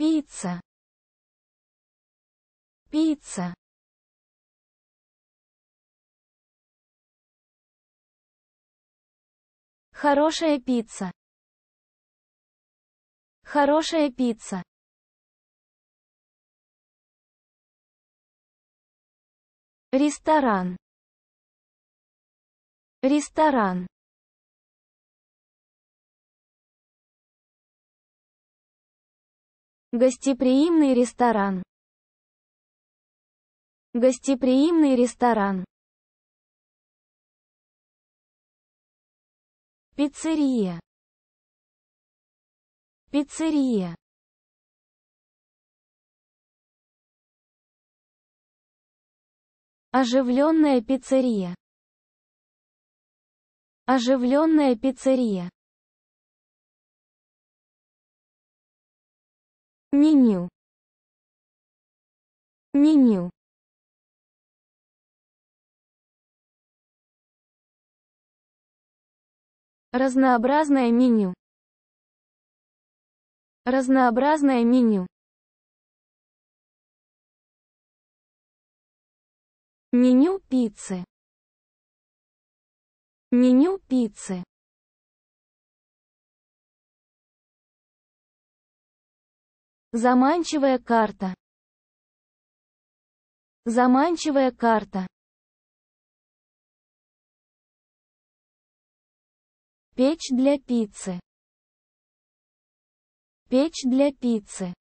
Пицца. Пицца. Хорошая пицца. Хорошая пицца. Ресторан. Ресторан. Гостеприимный ресторан. Гостеприимный ресторан. Пиццерия. Пиццерия. Оживленная пиццерия. Оживленная пиццерия. Меню. Меню. Разнообразное меню. Разнообразное меню. Меню пиццы. Меню пиццы. Заманчивая карта. Заманчивая карта. Печь для пиццы. Печь для пиццы.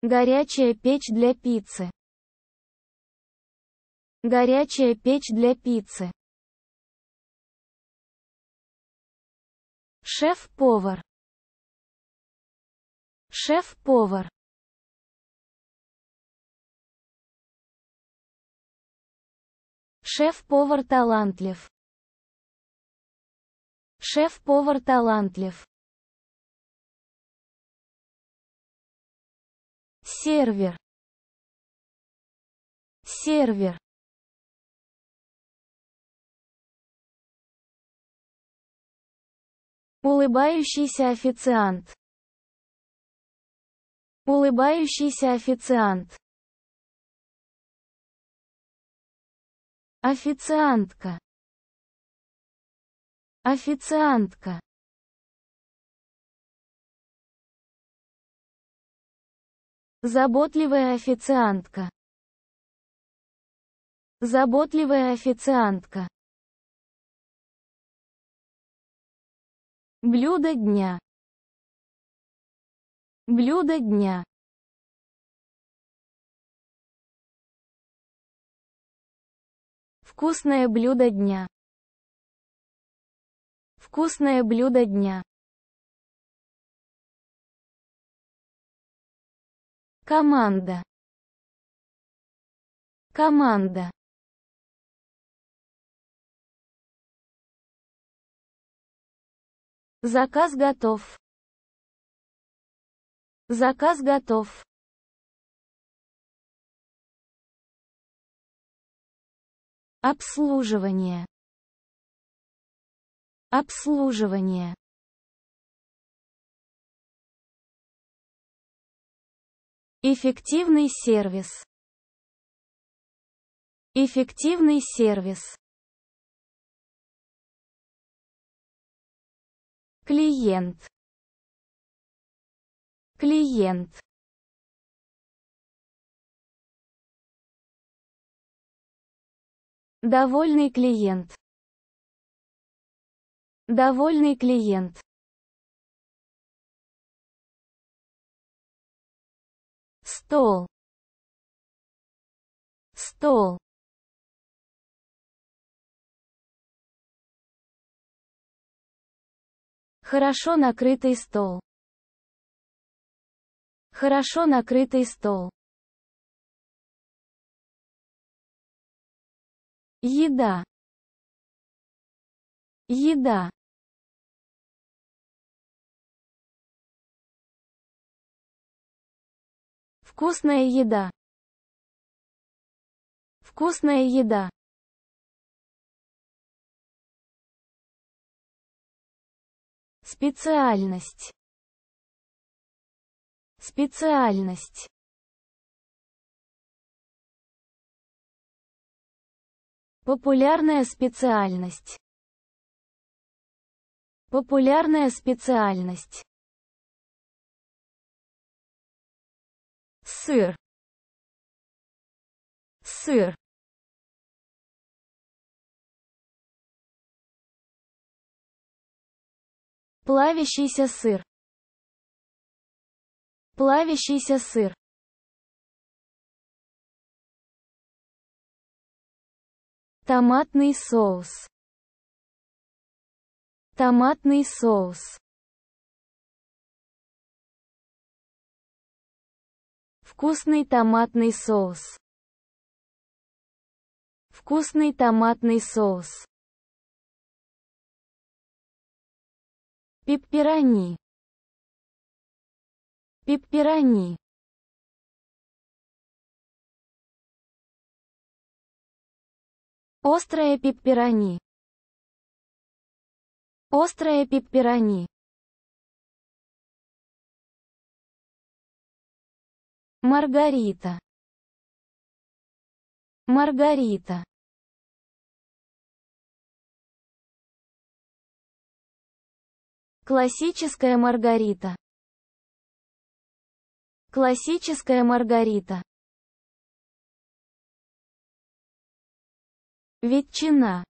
Горячая печь для пиццы. Горячая печь для пиццы. Шеф-повар. Шеф-повар. Шеф-повар талантлив. Шеф-повар талантлив. Сервер. Сервер. Улыбающийся официант. Улыбающийся официант. Официантка. Официантка. Заботливая официантка. Заботливая официантка. Блюдо дня. Блюдо дня. Вкусное блюдо дня. Вкусное блюдо дня. Команда. Команда. Заказ готов. Заказ готов. Обслуживание. Обслуживание. Эффективный сервис. Эффективный сервис. Клиент. Клиент. Довольный клиент. Довольный клиент. Стол. Стол. Хорошо накрытый стол. Хорошо накрытый стол. Еда. Еда. Вкусная еда. Вкусная еда. Специальность. Специальность. Популярная специальность. Популярная специальность. Сыр. Сыр. Плавящийся сыр. Плавящийся сыр. Томатный соус. Томатный соус. Вкусный томатный соус. Вкусный томатный соус. Пепперони. Пепперони. Острое пепперони. Острое пепперони. Маргарита. Маргарита. Классическая маргарита. Классическая маргарита. Ветчина.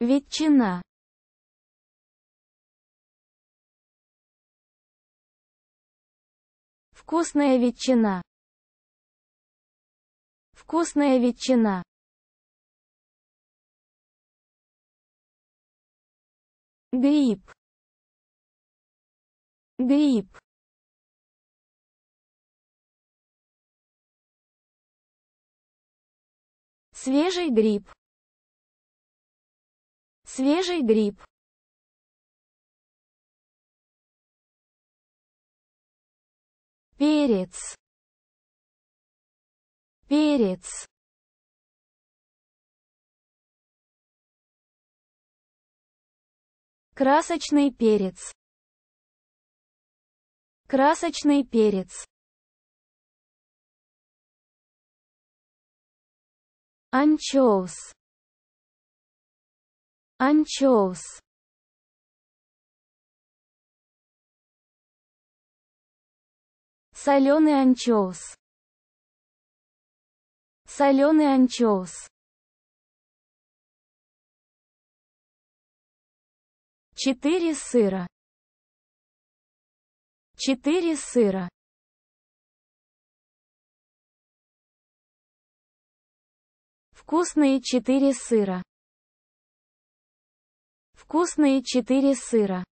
Ветчина. Вкусная ветчина. Вкусная ветчина. Гриб. Гриб. Свежий гриб. Свежий гриб. Перец. Перец. Красочный перец. Красочный перец. Анчоус. Анчоус. Соленый анчоус. Соленый анчоус. Четыре сыра. Четыре сыра. Вкусные четыре сыра. Вкусные четыре сыра.